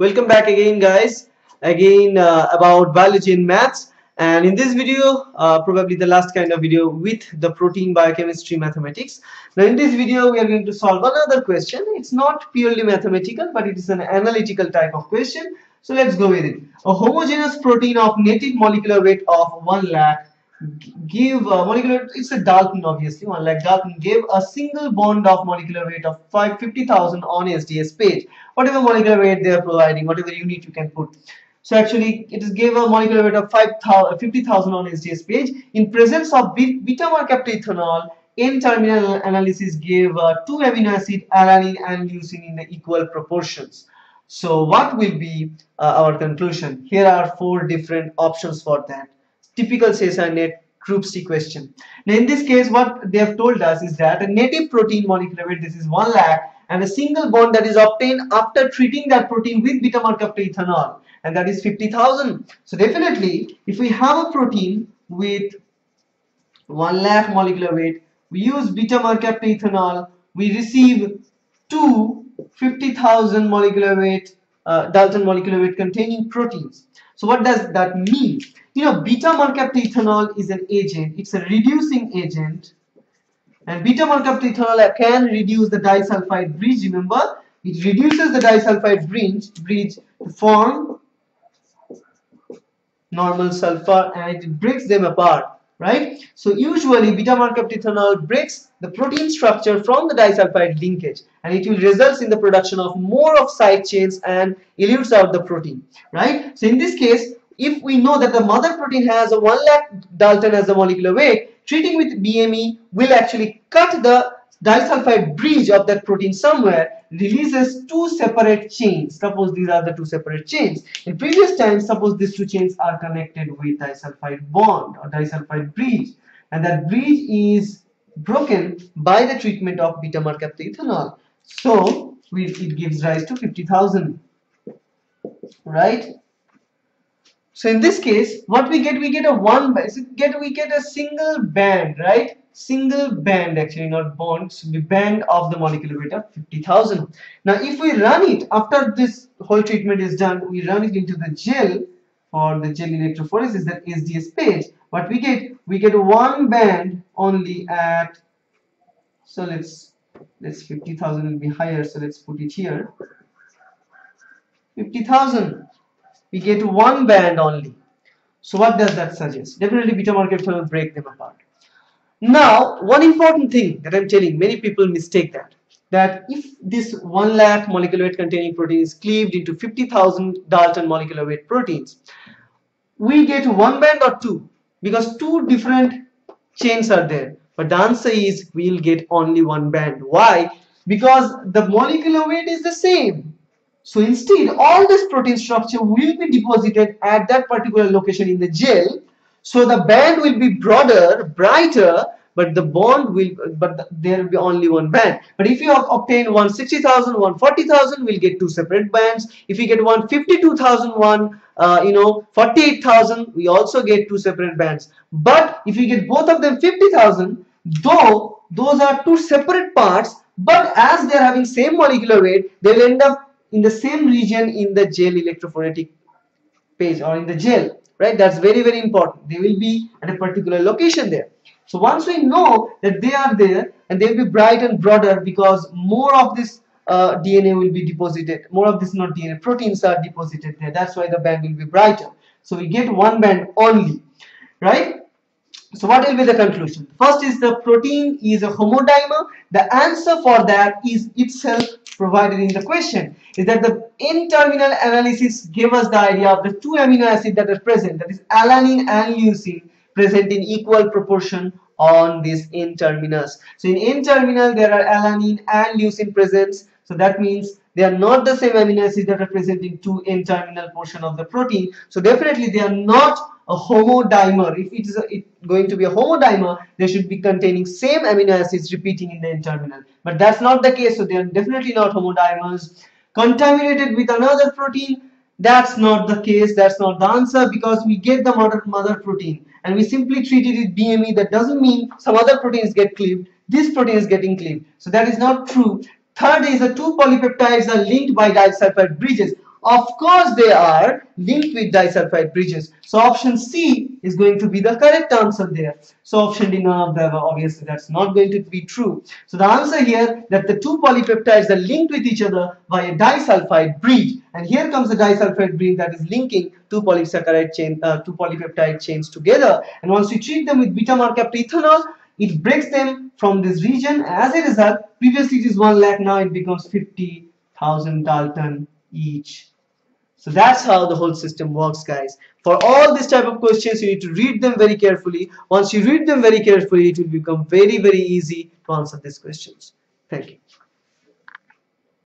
Welcome back again, guys. About biology and maths, and in this video probably the last kind of video with the protein biochemistry mathematics. Now in this video we are going to solve another question. It's not purely mathematical, but it is an analytical type of question, so let's go with it. A homogeneous protein of native molecular weight of 1 lakh give molecular, it's a Dalton, obviously 1 lakh Dalton, gave a single bond of molecular weight of 50,000 on SDS page. Whatever molecular weight they are providing, whatever unit you can put. So actually it is gave a molecular weight of 50,000 on SDS page. In presence of beta-mercaptan ethanol, N-terminal analysis gave 2 amino acid, alanine and leucine in the equal proportions. So what will be our conclusion? Here are 4 different options for that. Typical CSIR NET group C question. Now in this case what they have told us is that a native protein molecular weight, this is 1 lakh, and a single bond that is obtained after treating that protein with beta-mercaptan ethanol, and that is 50,000. So definitely if we have a protein with 1 lakh molecular weight, we use beta-mercaptan ethanol, we receive 2 50,000 molecular weight Dalton molecular weight containing proteins. So what does that mean? You know, beta-mercaptan ethanol is an agent, it's a reducing agent, and beta-mercaptan ethanol can reduce the disulfide bridge. Remember, it reduces the disulfide bridge to form normal sulfur, and it breaks them apart, right? So usually beta-mercaptan ethanol breaks the protein structure from the disulfide linkage, and it will result in the production of more of side chains and elutes out the protein, right? So in this case, if we know that the mother protein has a 1 lakh Dalton as the molecular weight, treating with BME will actually cut the disulfide bridge of that protein somewhere, releases 2 separate chains. Suppose these are the 2 separate chains. In previous times, suppose these 2 chains are connected with disulfide bond or disulfide bridge, and that bridge is broken by the treatment of beta-mercaptan ethanol. So it gives rise to 50,000, right? So in this case, what we get a single band, right? Single band, actually not bond, so the band of the molecular weight of 50,000. Now if we run it, after this whole treatment is done, we run it into the gel for the gel electrophoresis, that SDS page. What we get one band only at, so let's 50,000 will be higher, so let's put it here, 50,000. We get one band only. So what does that suggest? Definitely beta-mercaptan will break them apart. Now one important thing that I'm telling, many people mistake that if this 1 lakh molecular weight containing protein is cleaved into 50,000 Dalton molecular weight proteins, we get one band or 2, because 2 different chains are there. But the answer is we'll get only one band. Why? Because the molecular weight is the same. So instead, all this protein structure will be deposited at that particular location in the gel. So the band will be broader, brighter, but the bond will, there will be only one band. But if you obtain 160,000, 140,000, we'll get 2 separate bands. If you get 152,000, 48,000, we also get 2 separate bands. But if you get both of them 50,000, though those are 2 separate parts, but as they are having same molecular weight, they will end up in the same region in the gel electrophoretic page or in the gel, right? That's very, very important. They will be at a particular location there. So once we know that they are there, and they will be bright and broader, because more of this DNA will be deposited, more of this not DNA, proteins are deposited there. That's why the band will be brighter. So we get one band only, right? So what will be the conclusion? First is the protein is a homodimer. The answer for that is itself provided in the question, is that the N-terminal analysis gave us the idea of the 2 amino acids that are present, that is alanine and leucine, present in equal proportion on these N-terminals. So in N-terminal there are alanine and leucine present, so that means they are not the same amino acids that are present in 2 N-terminal portion of the protein. So definitely they are not a homodimer. If it is going to be a homodimer, they should be containing same amino acids repeating in the N-terminal. But that's not the case, so they are definitely not homodimers. Contaminated with another protein, that's not the case, that's not the answer, because we get the mother protein and we simply treat it with BME. That doesn't mean some other proteins get cleaved, this protein is getting cleaved. So that is not true. Third is the 2 polypeptides are linked by disulfide bridges. Of course, they are linked with disulfide bridges. So option C is going to be the correct answer there. So option D, none of them, obviously that's not going to be true. So the answer here, that the two polypeptides are linked with each other by a disulfide bridge. And here comes the disulfide bridge that is linking two polysaccharide chain, two polypeptide chains together. And once you treat them with beta-marcapped ethanol, it breaks them from this region. As a result, previously it is 1 lakh, now it becomes 50,000 Dalton each. So that's how the whole system works, guys. For all these type of questions, you need to read them very carefully. Once you read them very carefully, it will become very, very easy to answer these questions. Thank you.